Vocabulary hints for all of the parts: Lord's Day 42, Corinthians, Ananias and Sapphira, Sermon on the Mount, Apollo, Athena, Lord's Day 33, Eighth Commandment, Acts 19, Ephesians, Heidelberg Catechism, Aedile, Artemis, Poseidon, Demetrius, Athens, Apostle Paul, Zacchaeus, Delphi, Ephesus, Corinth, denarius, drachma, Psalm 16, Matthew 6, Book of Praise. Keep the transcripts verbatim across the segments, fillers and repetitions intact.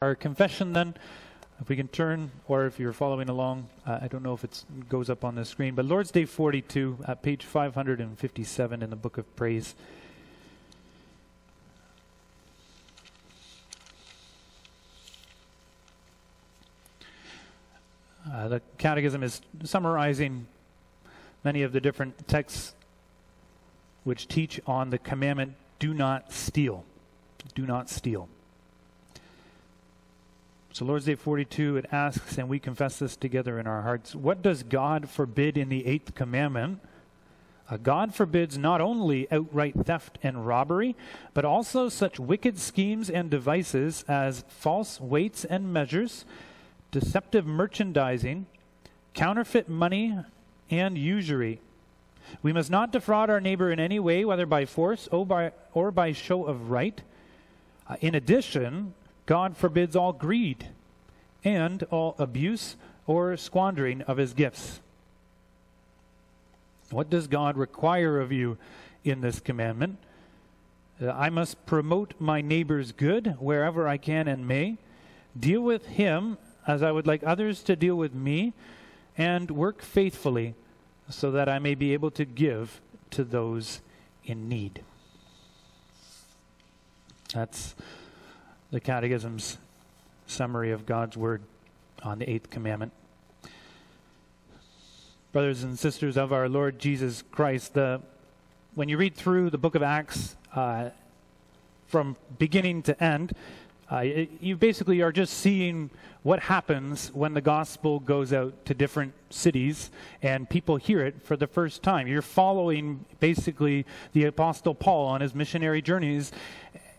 Our confession then, if we can turn, or if you're following along, uh, I don't know if it goes up on the screen, but Lord's Day forty-two, uh, page five hundred fifty-seven in the Book of Praise. Uh, the Catechism is summarizing many of the different texts which teach on the commandment, do not steal. Do not steal. So Lord's Day forty-two, it asks, and we confess this together in our hearts, what does God forbid in the Eighth Commandment? Uh, God forbids not only outright theft and robbery, but also such wicked schemes and devices as false weights and measures, deceptive merchandising, counterfeit money, and usury. We must not defraud our neighbor in any way, whether by force or by, or by show of right. Uh, in addition, God forbids all greed and all abuse or squandering of his gifts. What does God require of you in this commandment? Uh, I must promote my neighbor's good wherever I can and may, deal with him as I would like others to deal with me, and work faithfully so that I may be able to give to those in need. That's the Catechism's summary of God's Word on the Eighth Commandment. Brothers and sisters of our Lord Jesus Christ, the, when you read through the book of Acts uh, from beginning to end, uh, it, you basically are just seeing what happens when the gospel goes out to different cities and people hear it for the first time. You're following basically the Apostle Paul on his missionary journeys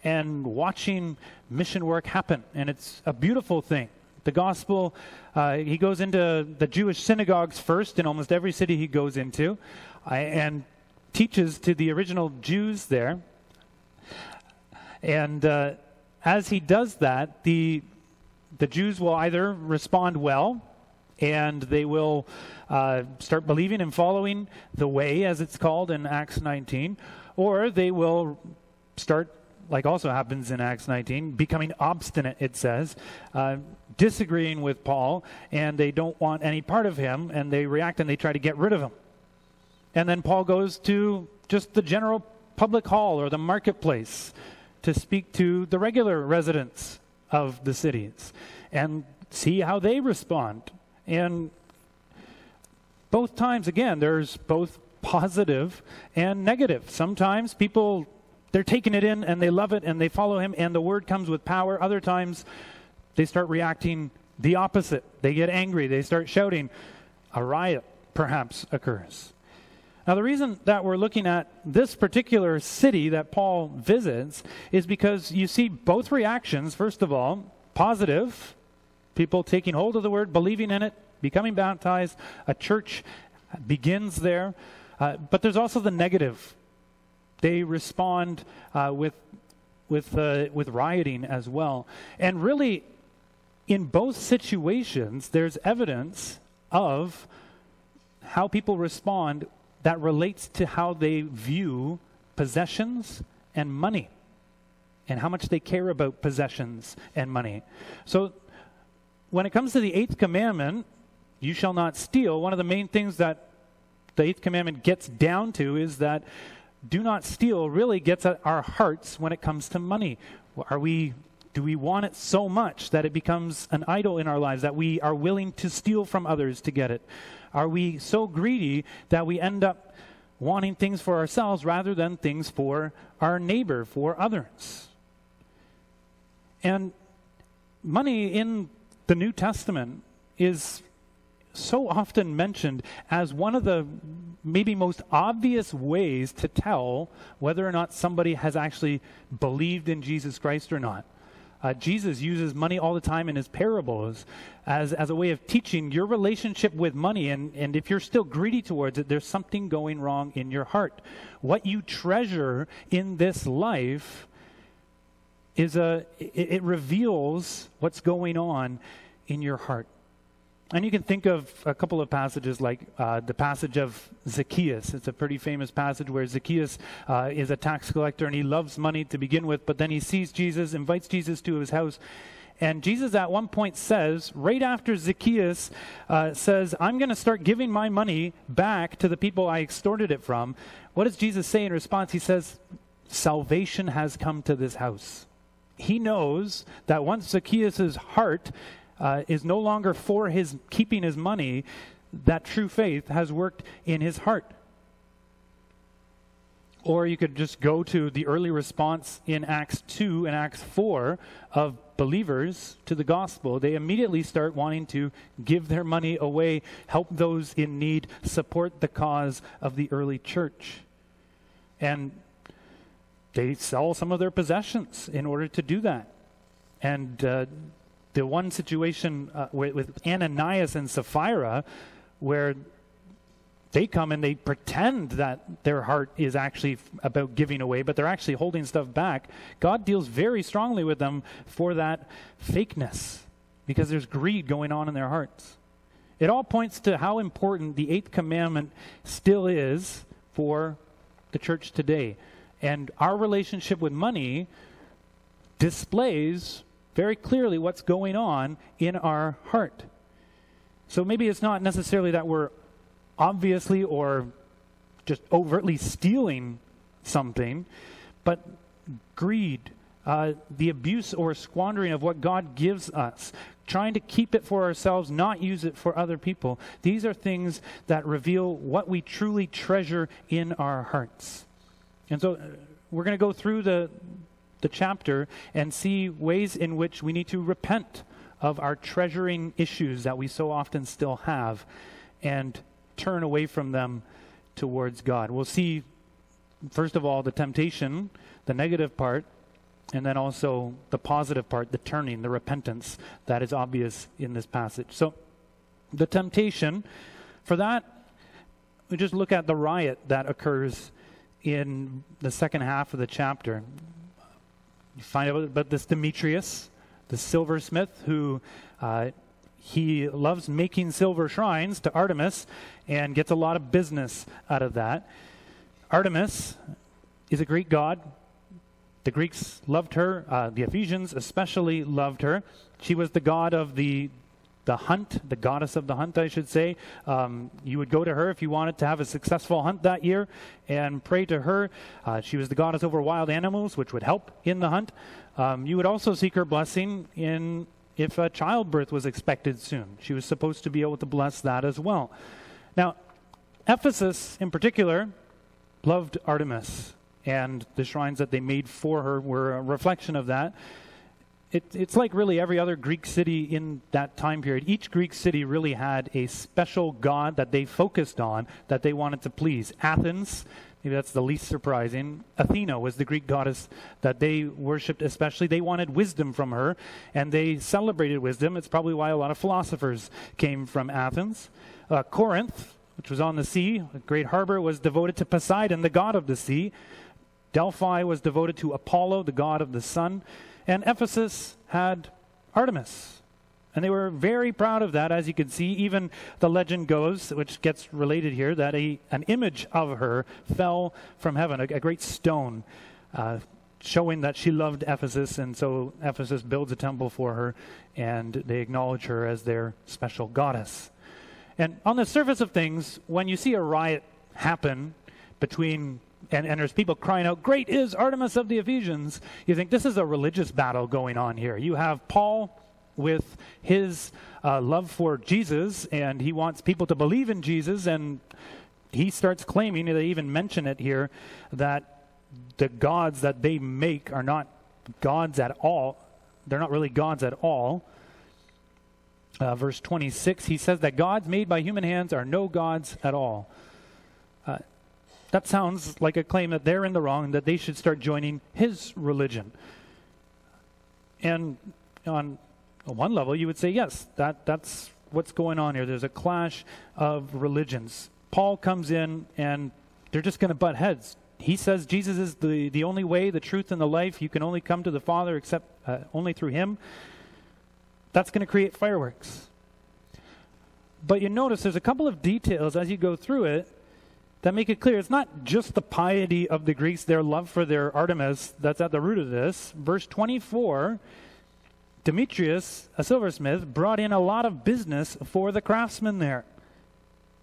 and watching mission work happen, and it's a beautiful thing. The gospel, uh, he goes into the Jewish synagogues first in almost every city he goes into, uh, and teaches to the original Jews there. And uh, as he does that, the, the Jews will either respond well, and they will uh, start believing and following the way, as it's called in Acts nineteen, or they will start, like also happens in Acts nineteen, becoming obstinate, it says, uh, disagreeing with Paul, and they don't want any part of him, and they react and they try to get rid of him. And then Paul goes to just the general public hall or the marketplace to speak to the regular residents of the cities and see how they respond. And both times, again, there's both positive and negative. Sometimes people, they're taking it in, and they love it, and they follow him, and the word comes with power. Other times, they start reacting the opposite. They get angry. They start shouting. A riot, perhaps, occurs. Now, the reason that we're looking at this particular city that Paul visits is because you see both reactions. First of all, positive, people taking hold of the word, believing in it, becoming baptized. A church begins there. Uh, but there's also the negative. They respond uh, with with uh, with rioting as well, and really, in both situations, there's evidence of how people respond that relates to how they view possessions and money, and how much they care about possessions and money. So, when it comes to the Eighth Commandment, "You shall not steal," one of the main things that the Eighth Commandment gets down to is that do not steal really gets at our hearts when it comes to money. Are we, do we want it so much that it becomes an idol in our lives, that we are willing to steal from others to get it? Are we so greedy that we end up wanting things for ourselves rather than things for our neighbor, for others? And money in the New Testament is so often mentioned as one of the maybe most obvious ways to tell whether or not somebody has actually believed in Jesus Christ or not. Uh, Jesus uses money all the time in his parables as, as a way of teaching your relationship with money, and, and if you're still greedy towards it, there's something going wrong in your heart. What you treasure in this life is a, it, it reveals what's going on in your heart. And you can think of a couple of passages like uh, the passage of Zacchaeus. It's a pretty famous passage where Zacchaeus uh, is a tax collector and he loves money to begin with, but then he sees Jesus, invites Jesus to his house, And Jesus at one point says, right after Zacchaeus uh, says, I'm going to start giving my money back to the people I extorted it from. What does Jesus say in response? He says, salvation has come to this house. He knows that once Zacchaeus' heart uh, is no longer for his keeping his money, that true faith has worked in his heart. Or you could just go to the early response in Acts two and Acts four of believers to the gospel. They immediately start wanting to give their money away, help those in need, support the cause of the early church. And they sell some of their possessions in order to do that. And uh, the one situation uh, with, with Ananias and Sapphira, where they come and they pretend that their heart is actually about giving away, but they're actually holding stuff back. God deals very strongly with them for that fakeness, because there's greed going on in their hearts. It all points to how important the Eighth Commandment still is for the church today. And our relationship with money displays very clearly what's going on in our heart. So maybe it's not necessarily that we're obviously or just overtly stealing something, but greed, uh, the abuse or squandering of what God gives us, trying to keep it for ourselves, not use it for other people. These are things that reveal what we truly treasure in our hearts. And so we're going to go through the, the chapter and see ways in which we need to repent of our treasuring issues that we so often still have and turn away from them towards God. We'll see, first of all, the temptation, the negative part, and then also the positive part, the turning, the repentance that is obvious in this passage. So the temptation, for that, we just look at the riot that occurs in the second half of the chapter. You find out about this Demetrius, the silversmith, who uh, he loves making silver shrines to Artemis and gets a lot of business out of that. Artemis is a Greek god. The Greeks loved her. Uh, the Ephesians especially loved her. She was the god of the the hunt, the goddess of the hunt, I should say. Um, you would go to her if you wanted to have a successful hunt that year and pray to her. Uh, she was the goddess over wild animals, which would help in the hunt. Um, you would also seek her blessing in if a childbirth was expected soon. She was supposed to be able to bless that as well. Now, Ephesus in particular loved Artemis, and the shrines that they made for her were a reflection of that. It, it's like really every other Greek city in that time period. Each Greek city really had a special god that they focused on, that they wanted to please. Athens, maybe that's the least surprising. Athena was the Greek goddess that they worshipped especially. They wanted wisdom from her, and they celebrated wisdom. It's probably why a lot of philosophers came from Athens. Uh, Corinth, which was on the sea, a great harbor, was devoted to Poseidon, the god of the sea. Delphi was devoted to Apollo, the god of the sun. And Ephesus had Artemis. And they were very proud of that, as you can see. Even the legend goes, which gets related here, that a, an image of her fell from heaven, a, a great stone, uh, showing that she loved Ephesus. And so Ephesus builds a temple for her, and they acknowledge her as their special goddess. And on the surface of things, when you see a riot happen between And, and there's people crying out, great is Artemis of the Ephesians, you think this is a religious battle going on here. You have Paul with his uh, love for Jesus, and he wants people to believe in Jesus, and he starts claiming, they even mention it here, that the gods that they make are not gods at all. They're not really gods at all. Uh, verse twenty-six, he says that gods made by human hands are no gods at all. Uh, That sounds like a claim that they're in the wrong and that they should start joining his religion. And on one level, you would say, yes, that, that's what's going on here. There's a clash of religions. Paul comes in, and they're just going to butt heads. He says Jesus is the, the only way, the truth, and the life. You can only come to the Father except uh, only through him. That's going to create fireworks. But you notice there's a couple of details as you go through it that make it clear it's not just the piety of the Greeks, their love for their Artemis, that's at the root of this. Verse twenty-four Demetrius, a silversmith, brought in a lot of business for the craftsmen there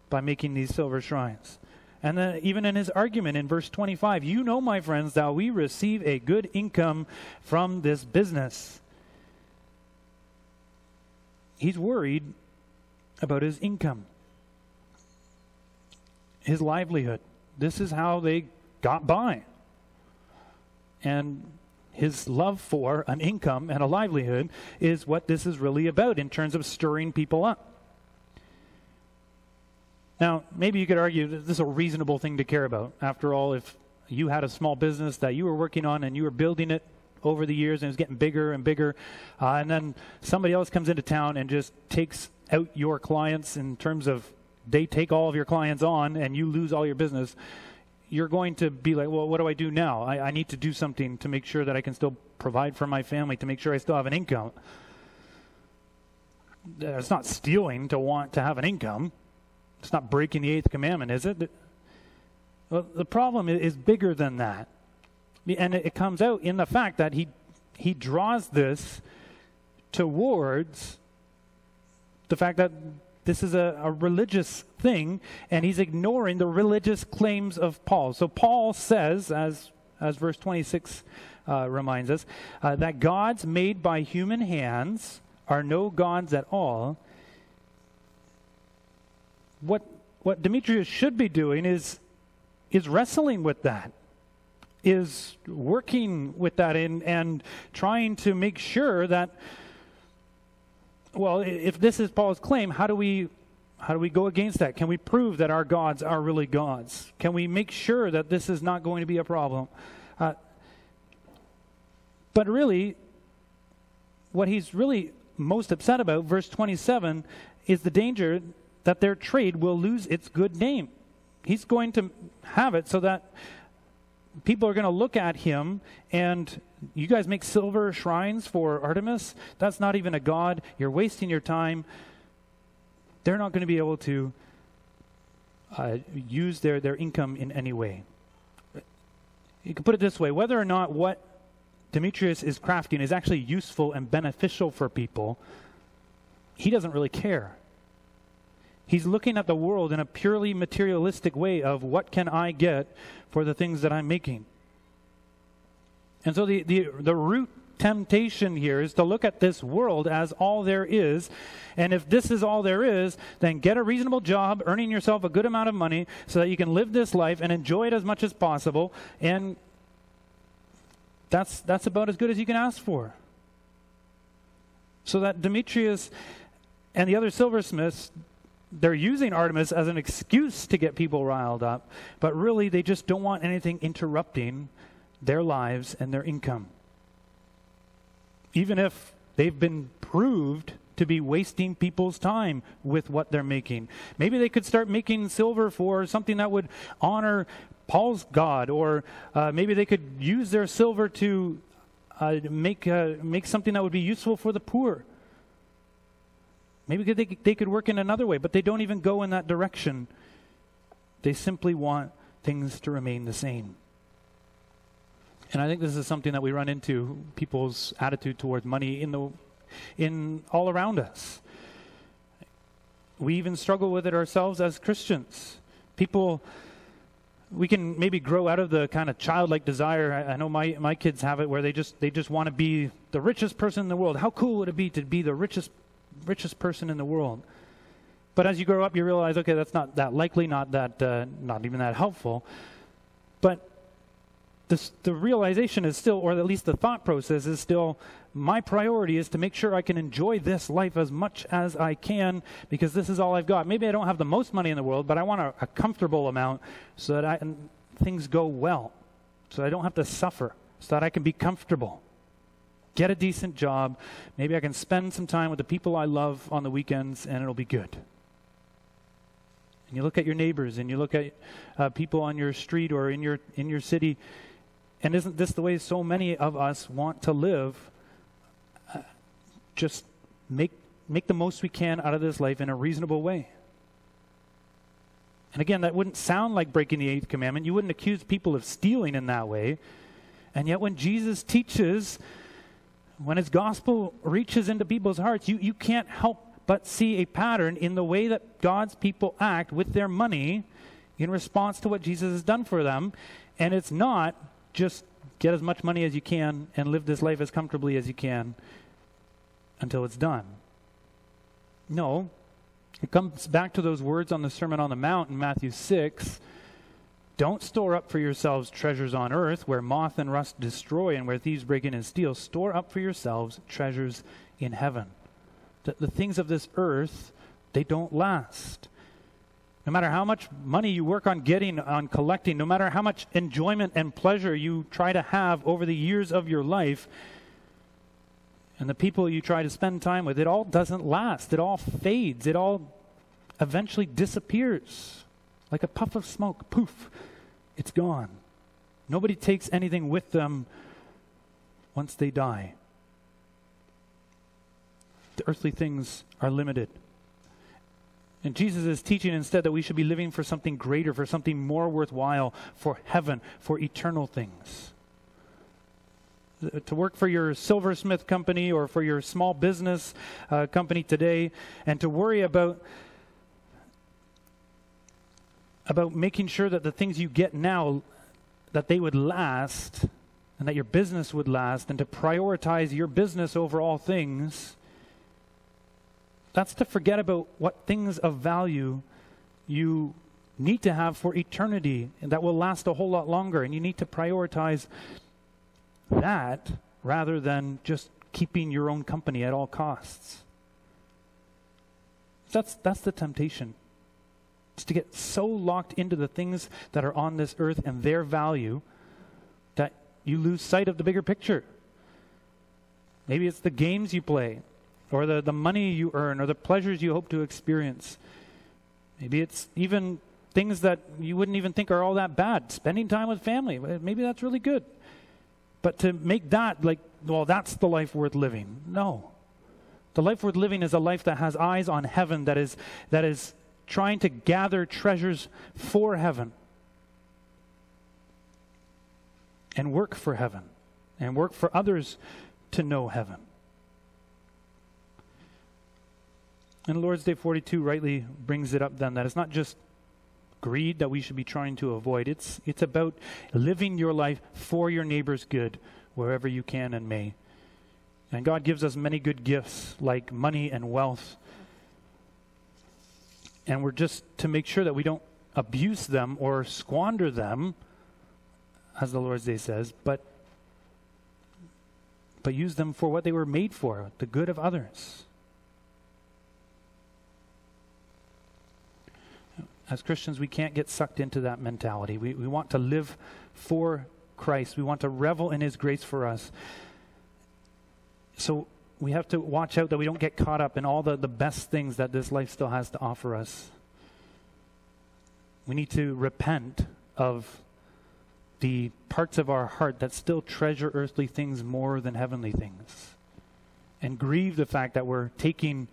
by making these silver shrines. And then even in his argument in verse twenty-five, you know, my friends, that we receive a good income from this business. He's worried about his income, his livelihood. This is how they got by. And his love for an income and a livelihood is what this is really about in terms of stirring people up. Now, maybe you could argue that this is a reasonable thing to care about. After all, if you had a small business that you were working on and you were building it over the years and it's getting bigger and bigger, uh, and then somebody else comes into town and just takes out your clients in terms of they take all of your clients on and you lose all your business, you're going to be like, well, what do I do now? I, I need to do something to make sure that I can still provide for my family, to make sure I still have an income. It's not stealing to want to have an income. It's not breaking the Eighth Commandment, is it? Well, the problem is bigger than that. And it comes out in the fact that he, he draws this towards the fact that this is a, a religious thing, and he's ignoring the religious claims of Paul. So Paul says, as, as verse twenty-six uh, reminds us, uh, that gods made by human hands are no gods at all. What, what Demetrius should be doing is, is wrestling with that, is working with that and, and trying to make sure that, well, if this is Paul's claim, how do we how do we go against that? Can we prove that our gods are really gods? Can we make sure that this is not going to be a problem? Uh, but really, what he's really most upset about, verse twenty-seven, is the danger that their trade will lose its good name. He's going to have it so that people are going to look at him and, you guys make silver shrines for Artemis? That's not even a god. You're wasting your time. They're not going to be able to uh, use their, their income in any way. You can put it this way. Whether or not what Demetrius is crafting is actually useful and beneficial for people, he doesn't really care. He's looking at the world in a purely materialistic way of what can I get for the things that I'm making. And so the, the, the root temptation here is to look at this world as all there is. And if this is all there is, then get a reasonable job, earning yourself a good amount of money so that you can live this life and enjoy it as much as possible. And that's, that's about as good as you can ask for. So that Demetrius and the other silversmiths, they're using Artemis as an excuse to get people riled up. But really, they just don't want anything interrupting their lives and their income, even if they've been proved to be wasting people's time with what they're making. Maybe they could start making silver for something that would honor Paul's God, or uh, maybe they could use their silver to uh, make uh, make something that would be useful for the poor. Maybe they could, they could work in another way, but they don't even go in that direction. They simply want things to remain the same. And I think this is something that we run into, people's attitude towards money in the, in all around us. We even struggle with it ourselves as Christians. People, we can maybe grow out of the kind of childlike desire. I, I know my, my kids have it where they just, they just want to be the richest person in the world. How cool would it be to be the richest, richest person in the world? But as you grow up, you realize, okay, that's not that likely, not that, uh, not even that helpful. But This, the realization is still, or at least the thought process is still, my priority is to make sure I can enjoy this life as much as I can because this is all I've got. Maybe I don't have the most money in the world, but I want a, a comfortable amount so that I, and things go well, so I don't have to suffer, so that I can be comfortable, get a decent job. Maybe I can spend some time with the people I love on the weekends and it'll be good. And you look at your neighbors and you look at uh, people on your street or in your, in your city. And isn't this the way so many of us want to live? Uh, just make, make the most we can out of this life in a reasonable way. And again, that wouldn't sound like breaking the Eighth Commandment. You wouldn't accuse people of stealing in that way. And yet when Jesus teaches when his gospel reaches into people's hearts, you, you can't help but see a pattern in the way that God's people act with their money in response to what Jesus has done for them. And it's not just get as much money as you can and live this life as comfortably as you can until it's done. No, it comes back to those words on the Sermon on the Mount in Matthew six. Don't store up for yourselves treasures on earth where moth and rust destroy and where thieves break in and steal. Store up for yourselves treasures in heaven. That the things of this earth, they don't last. No matter how much money you work on getting, on collecting, no matter how much enjoyment and pleasure you try to have over the years of your life, and the people you try to spend time with, it all doesn't last. It all fades. It all eventually disappears. Like a puff of smoke, poof, it's gone. Nobody takes anything with them once they die. The earthly things are limited. And Jesus is teaching instead that we should be living for something greater, for something more worthwhile, for heaven, for eternal things. To work for your silversmith company or for your small business uh, company today, and to worry about, about making sure that the things you get now, that they would last, and that your business would last, and to prioritize your business over all things, that's to forget about what things of value you need to have for eternity and that will last a whole lot longer. And you need to prioritize that rather than just keeping your own company at all costs. That's, that's the temptation. It's to get so locked into the things that are on this earth and their value that you lose sight of the bigger picture. Maybe it's the games you play, or the, the money you earn, or the pleasures you hope to experience. Maybe it's even things that you wouldn't even think are all that bad. Spending time with family, maybe that's really good. But to make that like, well, that's the life worth living. No. The life worth living is a life that has eyes on heaven, that is, that is trying to gather treasures for heaven and work for heaven and work for others to know heaven. And Lord's Day forty-two rightly brings it up then, that it's not just greed that we should be trying to avoid. It's, it's about living your life for your neighbor's good wherever you can and may. And God gives us many good gifts like money and wealth. And we're just to make sure that we don't abuse them or squander them, as the Lord's Day says, but, but use them for what they were made for, the good of others. As Christians, we can't get sucked into that mentality. We, we want to live for Christ. We want to revel in his grace for us. So we have to watch out that we don't get caught up in all the, the best things that this life still has to offer us. We need to repent of the parts of our heart that still treasure earthly things more than heavenly things, and grieve the fact that we're taking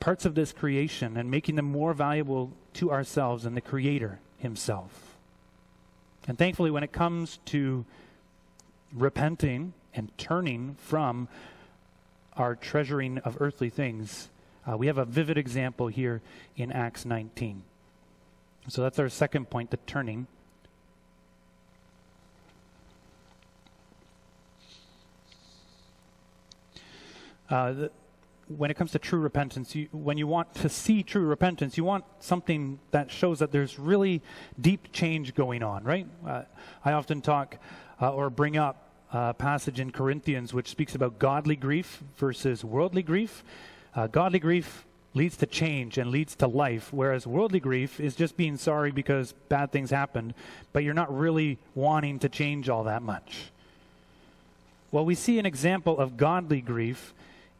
parts of this creation and making them more valuable to ourselves and the Creator himself. And thankfully, when it comes to repenting and turning from our treasuring of earthly things, uh, we have a vivid example here in Acts nineteen. So that's our second point, the turning. Uh, the When it comes to true repentance, you, when you want to see true repentance, you want something that shows that there's really deep change going on, right? Uh, I often talk uh, or bring up a passage in Corinthians which speaks about godly grief versus worldly grief. Uh, godly grief leads to change and leads to life, whereas worldly grief is just being sorry because bad things happened, but you're not really wanting to change all that much. Well, we see an example of godly grief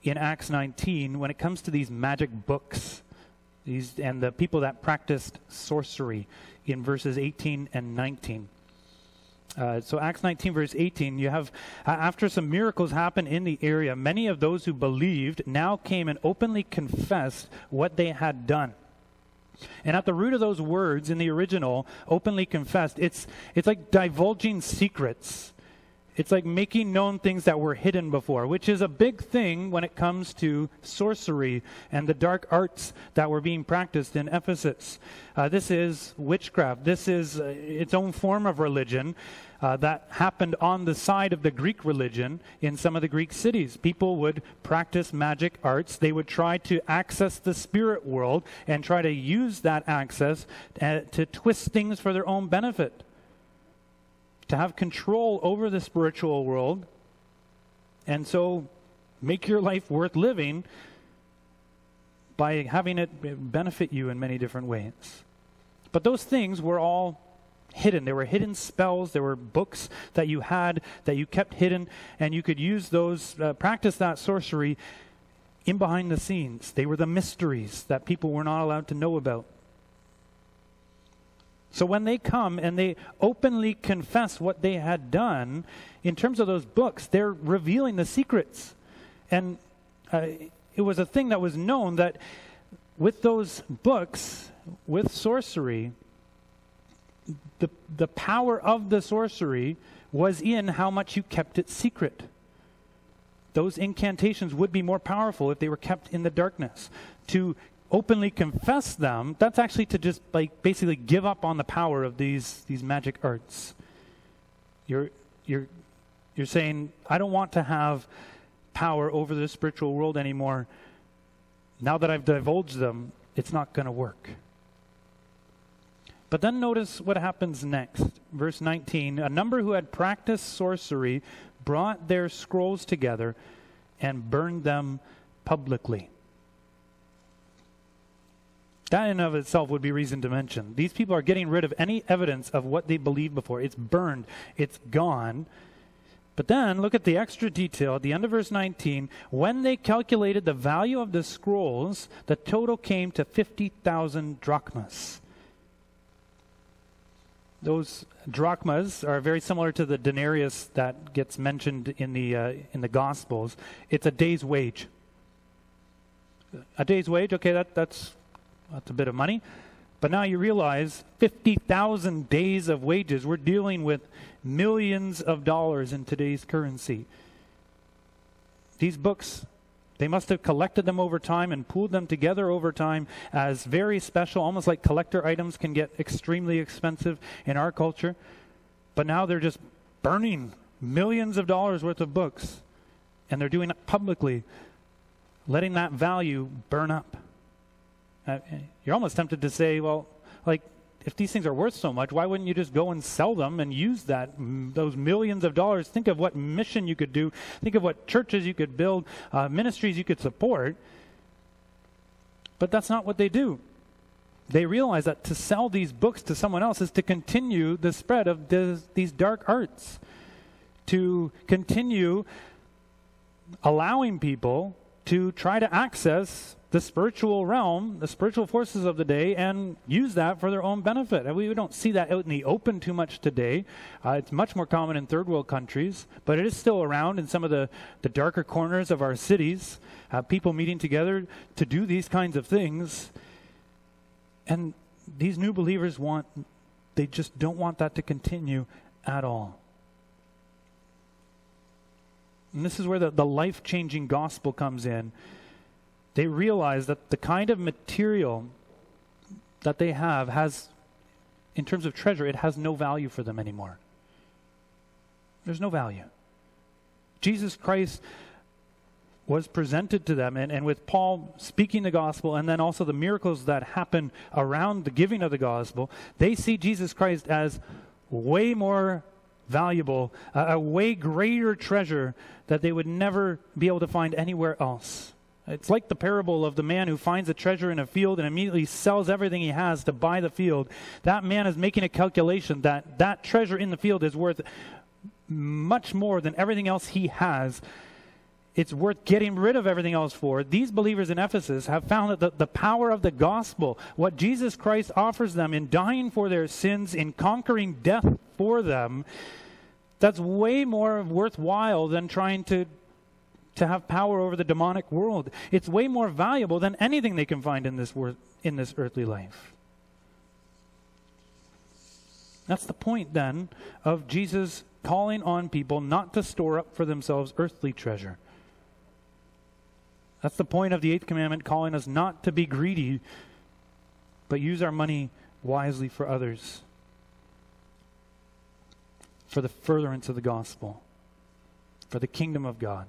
in Acts nineteen, when it comes to these magic books, these and the people that practiced sorcery in verses eighteen and nineteen. Uh, so Acts nineteen, verse eighteen, you have, uh, after some miracles happened in the area, many of those who believed now came and openly confessed what they had done. And at the root of those words in the original, openly confessed, it's, it's like divulging secrets. It's like making known things that were hidden before, which is a big thing when it comes to sorcery and the dark arts that were being practiced in Ephesus. Uh, this is witchcraft. This is uh, its own form of religion uh, that happened on the side of the Greek religion in some of the Greek cities. People would practice magic arts. They would try to access the spirit world and try to use that access to, to twist things for their own benefit, to have control over the spiritual world, and so make your life worth living by having it benefit you in many different ways. But those things were all hidden. There were hidden spells, there were books that you had that you kept hidden, and you could use those, uh, practice that sorcery in behind the scenes. They were the mysteries that people were not allowed to know about. So when they come and they openly confess what they had done, in terms of those books, they're revealing the secrets. And uh, it was a thing that was known that with those books, with sorcery, the, the power of the sorcery was in how much you kept it secret. Those incantations would be more powerful if they were kept in the darkness. To openly confess them, that's actually to just like basically give up on the power of these these magic arts. You're you're you're saying, I don't want to have power over the spiritual world anymore. Now that I've divulged them, it's not going to work. But then notice what happens next. Verse nineteen, a number who had practiced sorcery brought their scrolls together and burned them publicly. That in and of itself would be reason to mention. These people are getting rid of any evidence of what they believed before. It's burned. It's gone. But then look at the extra detail at the end of verse nineteen. When they calculated the value of the scrolls, the total came to fifty thousand drachmas. Those drachmas are very similar to the denarius that gets mentioned in the, uh, in the Gospels. It's a day's wage. A day's wage, okay, that, that's... That's a bit of money. But now you realize fifty thousand days of wages. We're dealing with millions of dollars in today's currency. These books, they must have collected them over time and pooled them together over time as very special, almost like collector items can get extremely expensive in our culture. But now they're just burning millions of dollars worth of books. And they're doing it publicly, letting that value burn up. Uh, you're almost tempted to say, well, like, if these things are worth so much, why wouldn't you just go and sell them and use that, those millions of dollars? Think of what mission you could do. Think of what churches you could build, uh, ministries you could support. But that's not what they do. They realize that to sell these books to someone else is to continue the spread of this, these dark arts, to continue allowing people to try to access the spiritual realm, the spiritual forces of the day, and use that for their own benefit. And we don't see that out in the open too much today. Uh, it's much more common in third world countries, but it is still around in some of the, the darker corners of our cities, uh, people meeting together to do these kinds of things. And these new believers want, they just don't want that to continue at all. And this is where the, the life-changing gospel comes in. They realize that the kind of material that they have has, in terms of treasure, it has no value for them anymore. There's no value. Jesus Christ was presented to them, and, and with Paul speaking the gospel and then also the miracles that happen around the giving of the gospel, they see Jesus Christ as way more valuable, a, a way greater treasure that they would never be able to find anywhere else. It's like the parable of the man who finds a treasure in a field and immediately sells everything he has to buy the field. That man is making a calculation that that treasure in the field is worth much more than everything else he has. It's worth getting rid of everything else for. These believers in Ephesus have found that the, the power of the gospel, what Jesus Christ offers them in dying for their sins, in conquering death for them, that's way more worthwhile than trying to to have power over the demonic world. It's way more valuable than anything they can find in this world, in this earthly life. That's the point, then, of Jesus calling on people not to store up for themselves earthly treasure. That's the point of the Eighth Commandment, calling us not to be greedy, but use our money wisely for others, for the furtherance of the gospel, for the kingdom of God,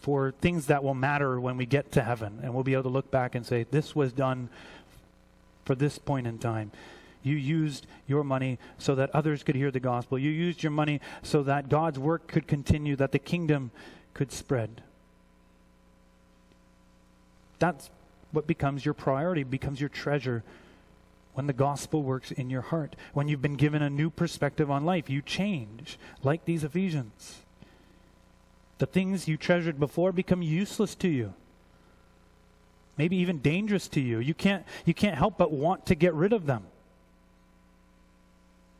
for things that will matter when we get to heaven, and we'll be able to look back and say, this was done for this point in time. You used your money so that others could hear the gospel. You used your money so that God's work could continue, that the kingdom could spread. That's what becomes your priority, becomes your treasure when the gospel works in your heart. When you've been given a new perspective on life, you change, like these Ephesians. The things you treasured before become useless to you. Maybe even dangerous to you. You can't, you can't help but want to get rid of them.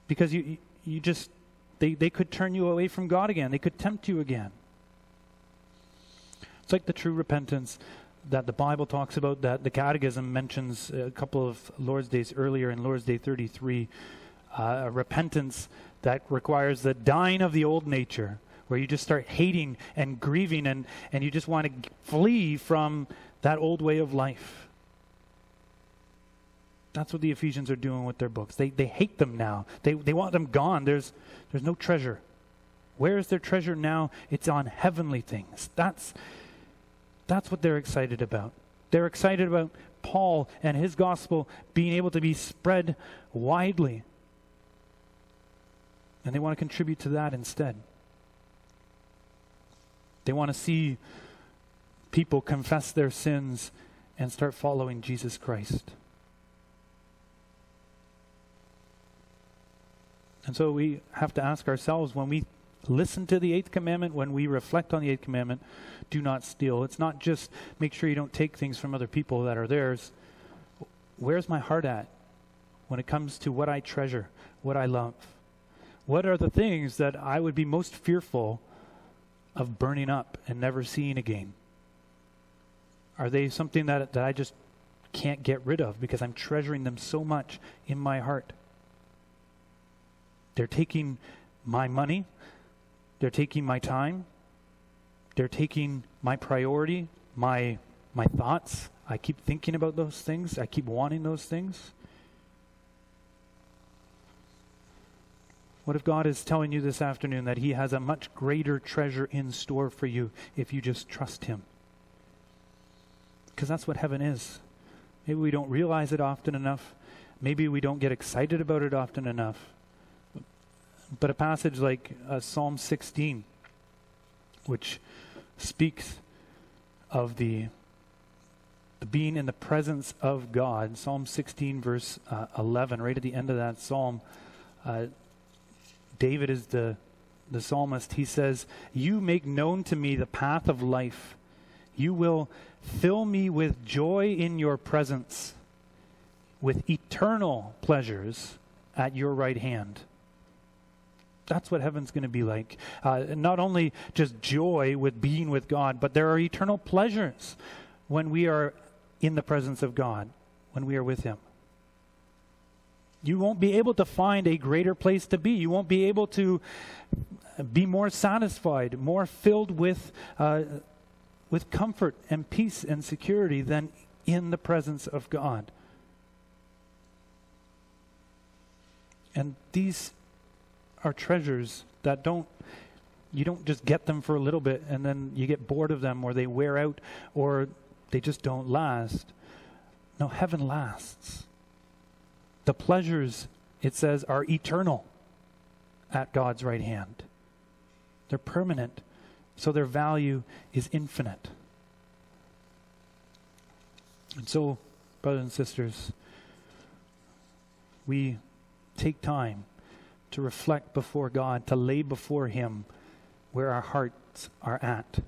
Because you, you just, they, they could turn you away from God again. They could tempt you again. It's like the true repentance that the Bible talks about, that the Catechism mentions a couple of Lord's Days earlier in Lord's Day thirty-three. Uh, a repentance that requires the dying of the old nature, where you just start hating and grieving and, and you just want to flee from that old way of life. That's what the Ephesians are doing with their books. They, they hate them now. They, they want them gone. There's, there's no treasure. Where is their treasure now? It's on heavenly things. That's, that's what they're excited about. They're excited about Paul and his gospel being able to be spread widely. And they want to contribute to that instead. They want to see people confess their sins and start following Jesus Christ. And so we have to ask ourselves, when we listen to the Eighth Commandment, when we reflect on the Eighth Commandment, do not steal. It's not just make sure you don't take things from other people that are theirs. Where's my heart at when it comes to what I treasure, what I love? What are the things that I would be most fearful of burning up and never seeing again? Are they something that, that I just can't get rid of because I'm treasuring them so much in my heart? They're taking my money. They're taking my time. They're taking my priority, my, my thoughts. I keep thinking about those things. I keep wanting those things. What if God is telling you this afternoon that He has a much greater treasure in store for you if you just trust Him? Because that's what heaven is. Maybe we don't realize it often enough. Maybe we don't get excited about it often enough. But a passage like uh, Psalm sixteen, which speaks of the, the being in the presence of God, Psalm sixteen verse uh, eleven, right at the end of that psalm, uh, David is the, the psalmist. He says, "You make known to me the path of life. You will fill me with joy in your presence, with eternal pleasures at your right hand." That's what heaven's going to be like. Uh, not only just joy with being with God, but there are eternal pleasures when we are in the presence of God, when we are with Him. You won't be able to find a greater place to be. You won't be able to be more satisfied, more filled with, uh, with comfort and peace and security than in the presence of God. And these are treasures that don't, you don't just get them for a little bit and then you get bored of them, or they wear out, or they just don't last. No, heaven lasts. The pleasures, it says, are eternal at God's right hand. They're permanent, so their value is infinite. And so, brothers and sisters, we take time to reflect before God, to lay before Him where our hearts are at.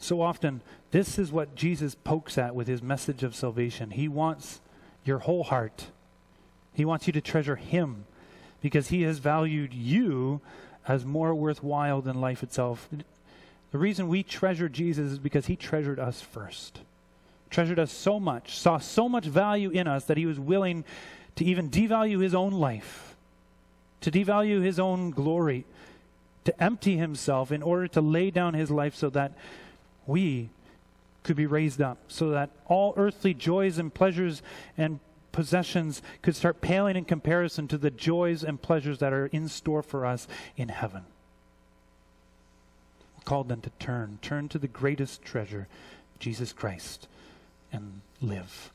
So often, this is what Jesus pokes at with His message of salvation. He wants your whole heart. He wants you to treasure Him, because He has valued you as more worthwhile than life itself. The reason we treasure Jesus is because He treasured us first. Treasured us so much, saw so much value in us that He was willing to even devalue His own life, to devalue His own glory, to empty himself in order to lay down his life so that we could be raised up, so that all earthly joys and pleasures and possessions could start paling in comparison to the joys and pleasures that are in store for us in heaven. We're called then to turn, turn to the greatest treasure, Jesus Christ, and live.